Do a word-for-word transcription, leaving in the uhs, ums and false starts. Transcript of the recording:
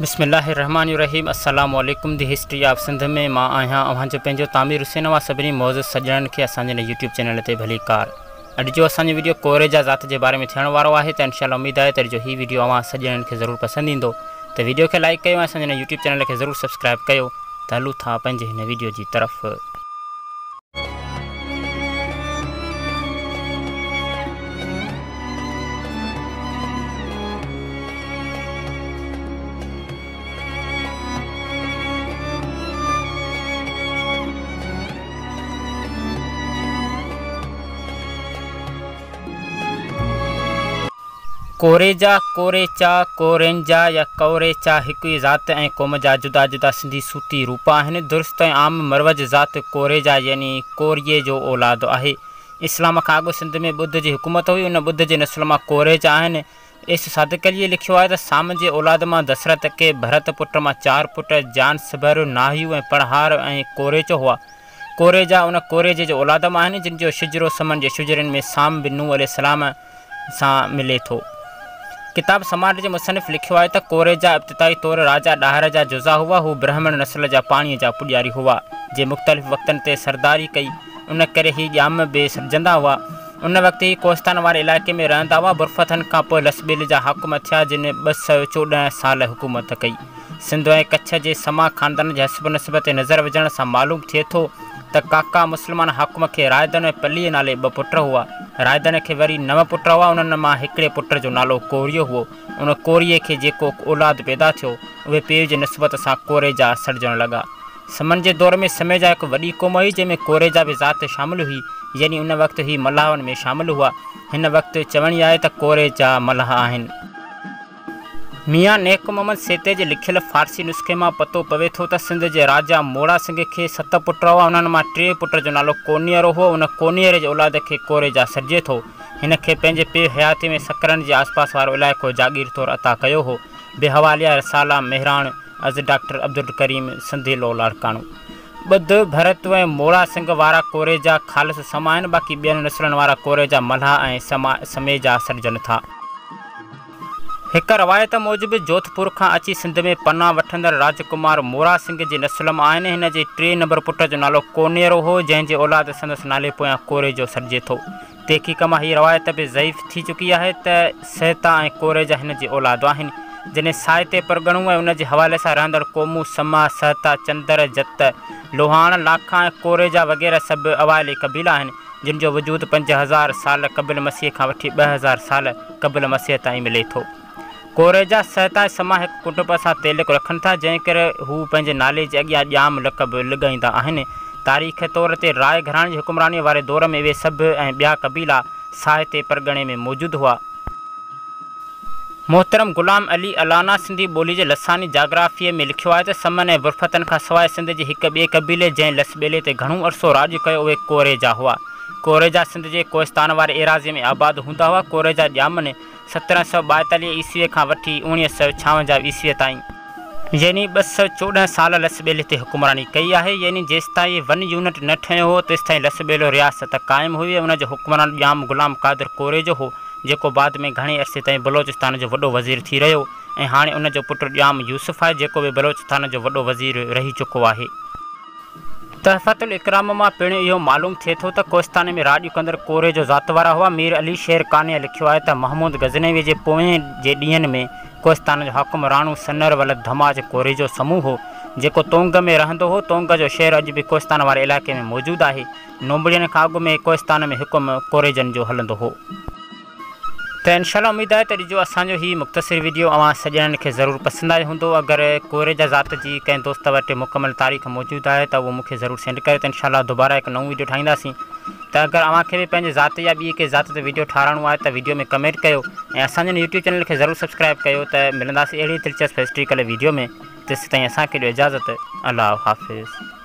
बिस्मिल्लाहिर्रहमानिर्रहीम अस्सलाम वालेकुम। द हिस्ट्री ऑफ सिंध में मां आया अवांजो पंहिंजो तामिर हुसैन वा सभिनी मौजूद सजणनि के असांजे न यूट्यूब चैनल ते भली कार। अॼु जो असांजो वीडियो कोरेजा ज़ात जे बारे में थियण वारो आहे त इंशाल्लाह उम्मीद आहे त जो ही वीडियो अवां सजणनि के ज़रूरु पसंदि ईंदो। तो वीडियो के लाइक कयो ऐं असांजे न यूट्यूब चैनल के ज़रूरु सब्सक्राइब कयो। त हलूं था पंहिंजे हिन वीडियो जी तरफ़। कोरेजा कोरेचा कोरेंजा या कोरेचा एक ही ज़ात ए कौम जहा जुदा जुदा सिंधी सूती रूप आन। दुरुस्त आम मरवज ज़ात कोरेजा यानी कोरिये जो औलाद है। इस्लाम का अगो सिंध में बुद्ध की हुकूमत हुई। उन बुद्ध के नस्ल में कोरेजा आन। एस सादकली लिखो है साम के औलाद में दशरथ के भरत पुट में चार पुट जान सबर नाहयू ए पढ़हार ए कोरेचो हुआ। कोरेजा उन कोरेजे जो औलाद में आन जिनजो शिजरो समन के शिजरन में साम बिन नूह अलैहिस्सलाम सा मिले तो। किताब समाज के मुसनिफ़ लिखो है तो कोरेजा इब्तिदाई तौर राजा डाहर जहा जुज़ा हुआ। वो ब्राह्मण नस्ल जहा पानी जहा पुजारी हुआ जे मुख्तलिफ़ वक्तन ते सरदारी कई। उन करे ही जाम बे सरजंदा हुआ। उन वक्त ही कोस्तान वाले इलाके में रहंदा हुआ। बुरफ़तन का पोइ लसबिल जहा हाकिम थिया जिन ब सौ चौदह साल हुकूमत कई। सिंध ए कच्छ के समा खानदान के हसब नस्ब ते नज़र विझण सां मालूम थिए थो त काका मुसलमान हाकिम के रायदन ऐं पलीअ नाले ब पुट हुआ। रायदन के वरी नव पुट हुआ। उन्होंने मां हिकड़े पुट जो नालो कोरियो हुओ। उन कोरिये के जेको औलाद पैदा थो वे पीउ के नस्बत से कोरेजा सड़जण लगा। समन के दौर में समय जहा एक वही कौम हुई जैमें कोरेजा भी ज़ात शामिल हुई। यानी उन वक्त ही मलाहन में शामिल हुआ। इन वक्त चवणी है तो कोरेजा मलाह आन। मियाँ नेक मोहम्मद सेते जे लिखल फारसी नुस्खे में पतो पवे तो सिंध के राजा मोड़ा सिंह के सत पुट हुआ। उन्हनि मां टे पुट जो नालो कोनियर हुओ। उन कोनियर जे औलाद के कोरेजा सजे तो। इनके पैंजे पे हयाती में सकरन के आसपास वारो इलाको जागीर तौर अता कयो हो। बेहवालिया रसाला मेहरान अज डॉक्टर अब्दुल करीम सिंधी लो लाड़काणो। बुद्ध भरत ए मोड़ा सिंह वारा कोरेजा खालस समा आहिनि। बाकी बेन नस्लन वारा कोरेजा मल्हा ए समा समेजा सड़जन था। एक रवायत मूजिब जोधपुर का अची सिंध में पना वठंदड़ राजकुमार मोरा सिंह के नस्ल में आन। इन टे नंबर पुट जो नालो कोनेर हो जैसे औलाद संदस नाले पोयां कोरेजो सड़जे तो। तहकीक में ही रवायत भी ज़ईफ़ थी चुकी है त सहता ए कोरेजा इन औलाद आन। जैसे साहित्य परगणू ए उन हवाले से रहंदड़ कौमू समा सहता चंदर जत लोहान लाखा ए कोरेजा वगैरह सब अवायली कबीला आन जिनजो वजूद पंज हज़ार साल कबल मसीह का वी ब हज़ार साल कबल मसीह तीन मिले तो। कोरेजा सहता समा एक कुटुंब से तेलक रखन था जै कर पैं नाले के अगियाँ जाम लकब लगाइंदा आहिनि। तारीख़ तौर ते राय घराने की हुक्मरानी वाले दौर में वे सब ए बिया कबीला साहित्य परगणे में मौजूद हुआ। मोहतरम गुलाम अली अलाना सिंधी बोली के लसानी जाग्राफी में लिखो है तो समन ए बुरफ़तन का सवाए सिंध के एक बे कबीले जै लसबेले ते घणो अरसो राज कयो वे कोरेजा हुआ। कोरेजा सिंध के कोस्तान वाले एराज़े में आबाद हुंदा हुआ। कोरेजा जामन सत्रह सौ ॿाएतालीह ईस्वी का वी उणिवीह सौ छावंजाह ईस्वी तीन यानी ब सौ चौदह साल लसबेले ते हुक्मरानी कई है। यानी जेस ताईं वन यूनिट न ठयो हो तेस ताईं लसबेलो रियासत कायम हुई। उन जो हुक्मरान जाम गुलाम कादिर कोरेजो हो जो बाद में घणे अरसे ताईं बलोचिस्तान जो वड्डो वज़ीर थी रहियो। ए हाणे उन जो पुट जाम यूसुफ है जो भी बलोचिस्तान जो वड्डो वज़ीर रही चुको है। तहफ़तुल इकराम में पिण यो मालूम थे तो कोस्तान में राज कंदड़ कोरेजो ज़ात वारा हुआ। मीर अली शेर कानिया लिखो है तो महमूद गजनवी के पोएं के डी में कोस्तान जो हाकिम राणू सन्नर वलद धमाज कोरेजो समूह हो जो तोंग में रहंदो हो। तोंग जो शहर अज भी कोस्तान वाले इलाके में मौजूद है। नोबड़ियन का अग में कोस्तान में हुकुम कोरेजन जो हलंदो हो। तो इंशाल्लाह उम्मीद है तो असो ही मुख्तसर वीडियो अवां सजन के ज़रूर पसंद आए हों। अगर कोरेजा ज़ात की कें दोस्त वे मुकम्मल तारीख़ मौजूद है तो वो मुख्य ज़रूर सेंड करें। तो इंशाल्लाह दोबारा एक नव वीडियो ठाईंदी। तो अगर अवां के भी पैं ज़ात या बी के ज़ात वीडियो ठाराणो है तो वीडियो में कमेंट करो। यूट्यूब चैनल के ज़रूर सब्सक्राइब करो। तो मिलंदासीं अड़ी दिलचस्प हिस्ट्रिकल वीडियो में। तेस तीं असें इजाज़त। अल्लाह हाफिज़।